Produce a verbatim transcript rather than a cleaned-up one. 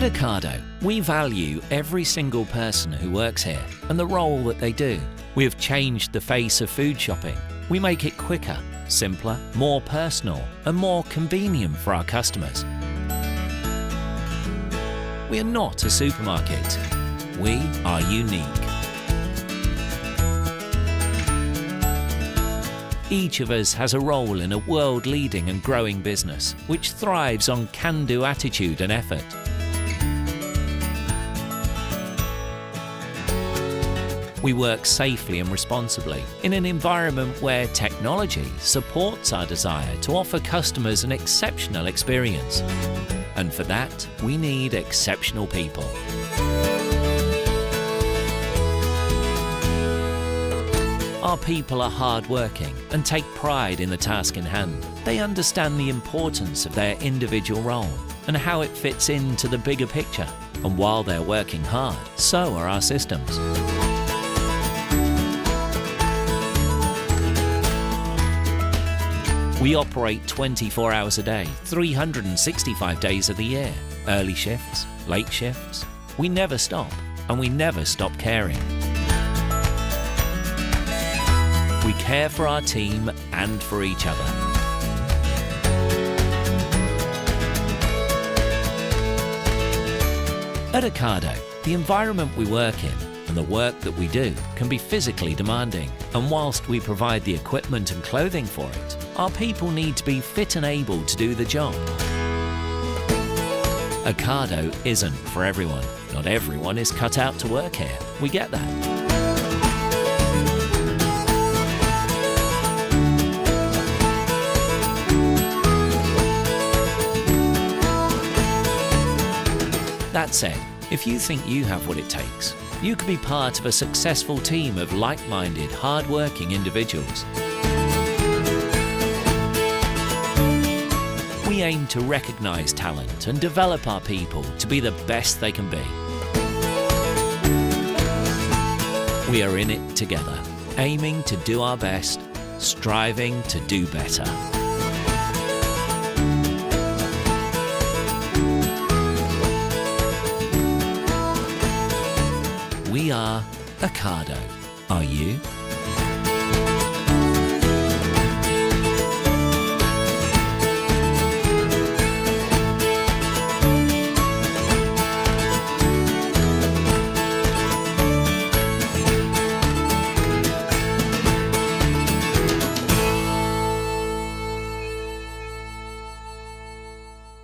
At Ocado, we value every single person who works here and the role that they do. We have changed the face of food shopping. We make it quicker, simpler, more personal, and more convenient for our customers. We are not a supermarket. We are unique. Each of us has a role in a world-leading and growing business, which thrives on can-do attitude and effort. We work safely and responsibly in an environment where technology supports our desire to offer customers an exceptional experience. And for that, we need exceptional people. Our people are hard-working and take pride in the task in hand. They understand the importance of their individual role and how it fits into the bigger picture. And while they're working hard, so are our systems. We operate twenty-four hours a day, three hundred sixty-five days of the year. Early shifts, late shifts. We never stop, and we never stop caring. We care for our team and for each other. At Ocado, the environment we work in and the work that we do can be physically demanding. And whilst we provide the equipment and clothing for it, our people need to be fit and able to do the job. Ocado isn't for everyone. Not everyone is cut out to work here. We get that. That said, if you think you have what it takes, you could be part of a successful team of like-minded, hard-working individuals. We aim to recognise talent and develop our people to be the best they can be. We are in it together, aiming to do our best, striving to do better. We are Ocado. Are you?